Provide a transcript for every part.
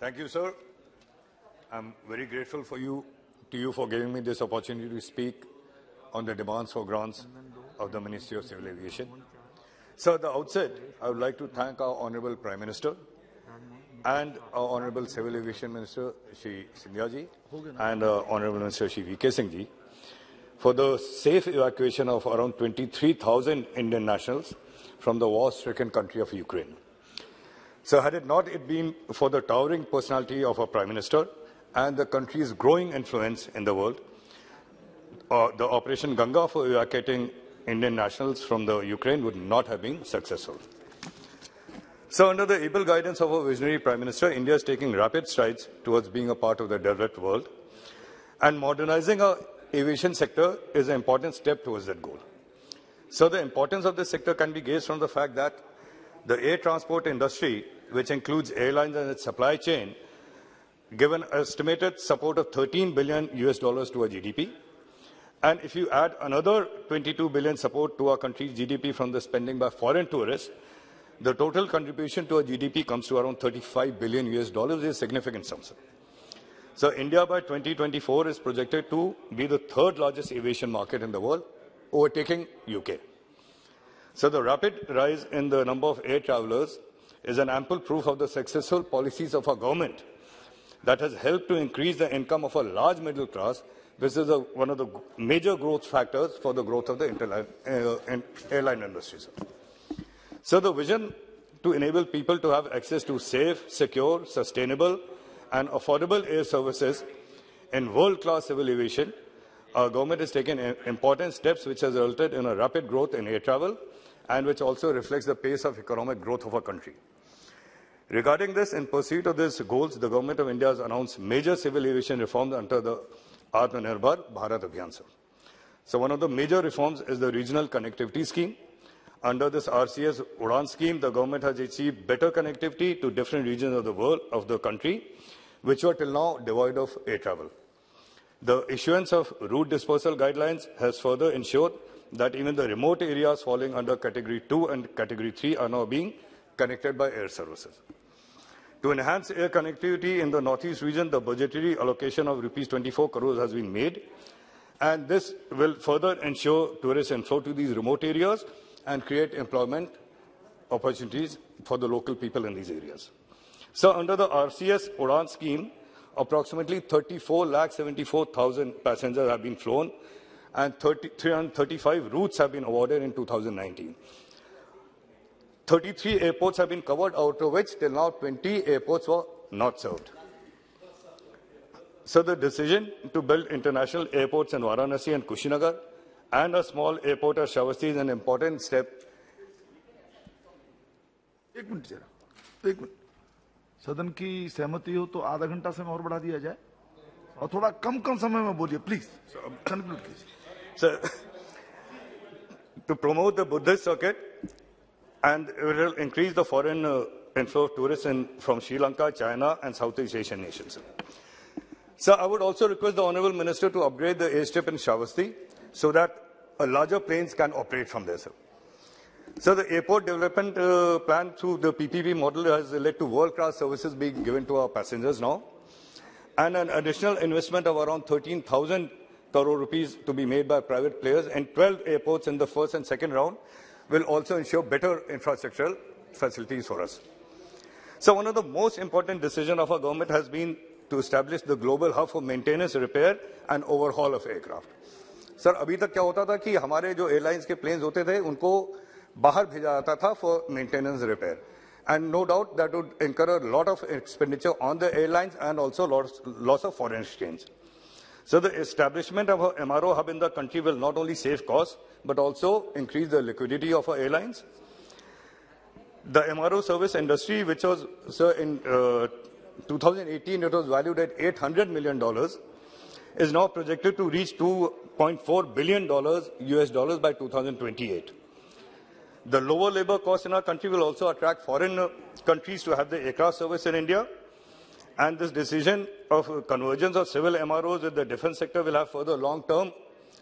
Thank you, sir. I'm very grateful for you for giving me this opportunity to speak on the demands for grants of the Ministry of Civil Aviation. So at the outset, I would like to thank our Honorable Prime Minister and our Honorable Civil Aviation Minister, Shri Sindhia ji, and Honorable Minister, Shri V.K. Singh ji, for the safe evacuation of around 23,000 Indian nationals from the war-stricken country of Ukraine. So had it not been for the towering personality of our Prime Minister and the country's growing influence in the world, the Operation Ganga for evacuating Indian nationals from the Ukraine would not have been successful. So under the able guidance of our visionary Prime Minister, India is taking rapid strides towards being a part of the developed world, and modernizing our aviation sector is an important step towards that goal. So the importance of this sector can be gauged from the fact that the air transport industry, which includes airlines and its supply chain, gave an estimated support of $13 billion to our GDP. And if you add another $22 billion support to our country's GDP from the spending by foreign tourists, the total contribution to our GDP comes to around $35 billion, is a significant sum. So India by 2024 is projected to be the third largest aviation market in the world, overtaking UK. So the rapid rise in the number of air travelers is an ample proof of the successful policies of our government that has helped to increase the income of a large middle class. This is one of the major growth factors for the growth of the airline industry. So the vision to enable people to have access to safe, secure, sustainable and affordable air services in world-class civil aviation, our government has taken important steps which has resulted in a rapid growth in air travel and which also reflects the pace of economic growth of our country. Regarding this, in pursuit of these goals, the Government of India has announced major civil aviation reforms under the Aatmanirbhar Bharat Abhiyan. So one of the major reforms is the regional connectivity scheme. Under this RCS Udan scheme, the government has achieved better connectivity to different regions of the world, of the country, which were till now devoid of air travel. The issuance of route dispersal guidelines has further ensured that even the remote areas falling under Category 2 and Category 3 are now being connected by air services. To enhance air connectivity in the Northeast region, the budgetary allocation of ₹24 crores has been made, and this will further ensure tourist inflow to these remote areas and create employment opportunities for the local people in these areas. So under the RCS Udan scheme, approximately 34,74,000 passengers have been flown and 335 routes have been awarded in 2019. 33 airports have been covered, out of which till now 20 airports were not served. So the decision to build international airports in Varanasi and Kushinagar and a small airport at Shravasti is an important step. एक minute सदन की सहमति हो तो आधा घंटा समय और बढ़ा दिया जाए और थोड़ा कम समय में बोलिए प्लीज कंक्लूड कीजिए sir. To promote the Buddhist circuit and it will increase the foreign inflow of tourists from Sri Lanka, China and Southeast Asian nations. Sir, I would also request the Honorable Minister to upgrade the airstrip in Shravasti so that larger planes can operate from there, sir. So the airport development plan through the PPP model has led to world-class services being given to our passengers now, and an additional investment of around 13,000 crore rupees to be made by private players and 12 airports in the first and second round will also ensure better infrastructural facilities for us. So one of the most important decisions of our government has been to establish the global hub for maintenance, repair and overhaul of aircraft. Sir अभी तक क्या होता था कि हमारे जो airlines के planes होते थे उनको बाहर भेजा जाता था for maintenance repair and no doubt that would incur a lot of expenditure on the airlines and also loss of foreign exchange. So the establishment of MRO hub in the country will not only save cost but also increase the liquidity of airlines. The MRO service industry which was sir in 2018 it was valued at $800 million is now projected to reach $2.4 billion by 2028. The lower labor costs in our country will also attract foreign countries to have the aircraft service in India, and this decision of convergence of civil MROs with the defense sector will have further long-term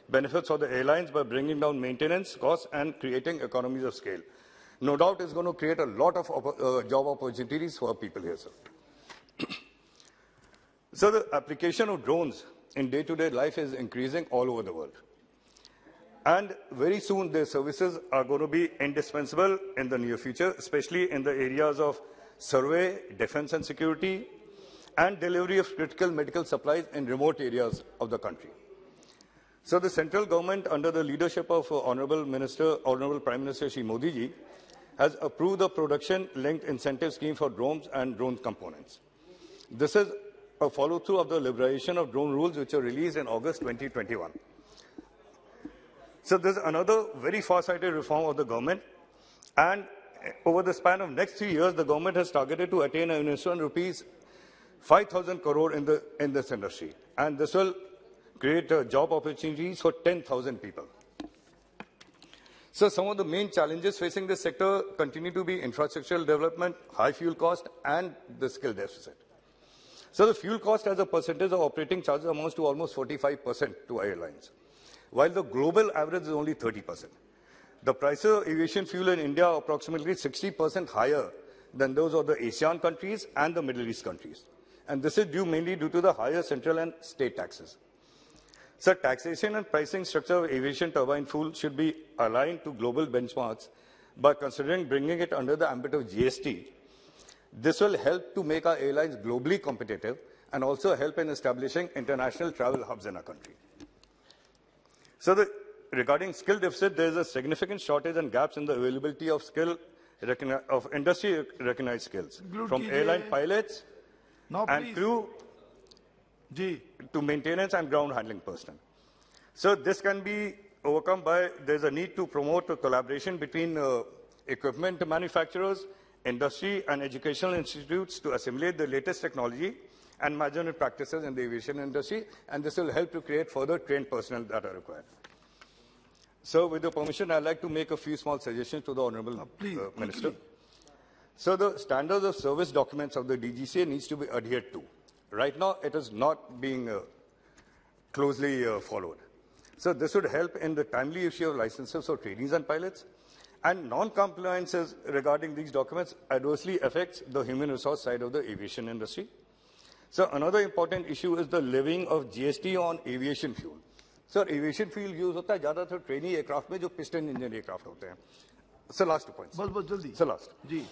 benefits for the airlines by bringing down maintenance costs and creating economies of scale. No doubt it's going to create a lot of job opportunities for people here, sir. So the application of drones in day-to-day life is increasing all over the world. And very soon their services are going to be indispensable in the near future, especially in the areas of survey, defense and security, and delivery of critical medical supplies in remote areas of the country. So the central government, under the leadership of Honorable Prime Minister Shri Modi ji, has approved the production-linked incentive scheme for drones and drone components. This is a follow-through of the liberalization of drone rules, which were released in August 2021. So there's another very far-sighted reform of the government, and over the span of next 3 years, the government has targeted to attain an investment rupees 5,000 crore in this industry, and this will create job opportunities for 10,000 people. So some of the main challenges facing this sector continue to be infrastructural development, high fuel cost, and the skill deficit. So the fuel cost as a percentage of operating charges amounts to almost 45% to airlines, while the global average is only 30%. The price of aviation fuel in India are approximately 60% higher than those of the ASEAN countries and the Middle East countries. And this is mainly due to the higher central and state taxes. So taxation and pricing structure of aviation turbine fuel should be aligned to global benchmarks by considering bringing it under the ambit of GST. This will help to make our airlines globally competitive and also help in establishing international travel hubs in our country. So regarding skill deficit, there is a significant shortage and gaps in the availability of industry-recognized skills from airline pilots and crew to maintenance and ground handling personnel. So this can be overcome by there's a need to promote a collaboration between equipment manufacturers, industry and educational institutes to assimilate the latest technology and management practices in the aviation industry, and this will help to create further trained personnel that are required. So with your permission, I'd like to make a few small suggestions to the Honorable Minister. So the standards of service documents of the DGCA needs to be adhered to. Right now, it is not being closely followed. So this would help in the timely issue of licenses for trainees and pilots. And non-compliances regarding these documents adversely affects the human resource side of the aviation industry. So another important issue is the levying of GST on aviation fuel. Sir, aviation fuel use होता है ज़्यादातर training aircraft में जो piston engine aircraft होते हैं. So last 2 points. बस जल्दी. So last. Ji.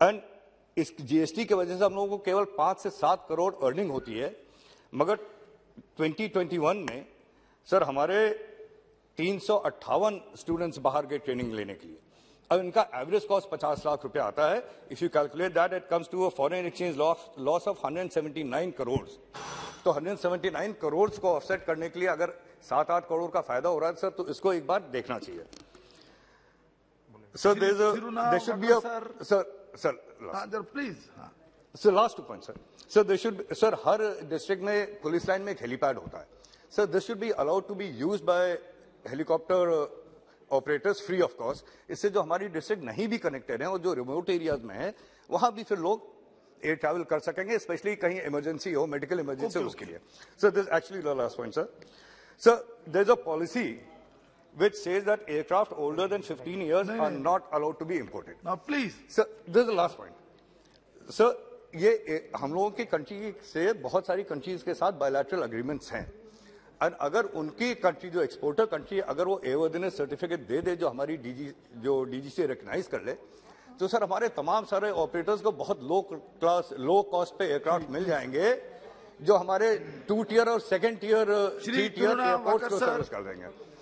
And इस GST के वजह से हम लोगों को केवल 5 से 7 करोड़ earning होती है, मगर 2021 में सर हमारे 358 स्टूडेंट्स बाहर गए ट्रेनिंग लेने के लिए. अब इनका एवरेज कॉस्ट 50 लाख रुपया आता है. If you calculate that, it comes to a foreign exchange loss of 179 crore. तो 179 करोड़ को ऑफसेट करने के लिए अगर 7-8 करोड़ का फायदा हो रहा है सर, तो इसको एक बार देखना चाहिए. Sir there should be sir please. Sir last 2 point sir. Sir there should sir हर डिस्ट्रिक्ट में पुलिस लाइन में एक हेलीपैड होता है. Sir, this should be allowed to be used by helicopter operators free of cost. इससे जो हमारी district नहीं भी connected हैं और जो remote areas में हैं, वहाँ भी फिर लोग air travel कर सकेंगे, especially कहीं emergency हो, medical emergency उसके लिए. So this is actually the last point, sir. So there's a policy which says that aircraft older than 15 years are not allowed to be imported. Now please. Sir, this is the last point. Sir, ये हम लोगों की country से बहुत सारी countries के साथ bilateral agreements हैं. और अगर उनकी कंट्री जो एक्सपोर्टर कंट्री अगर वो एयरवर्दिनेस सर्टिफिकेट दे दे जो हमारी डीजीसी रिकग्नाइज कर ले, तो सर हमारे तमाम सारे ऑपरेटर्स को बहुत लो कॉस्ट पे एयरक्राफ्ट मिल जाएंगे जो हमारे 2 टियर और 2nd टियर 3 टियर एयरपोर्ट्स को सर्विस कर देंगे.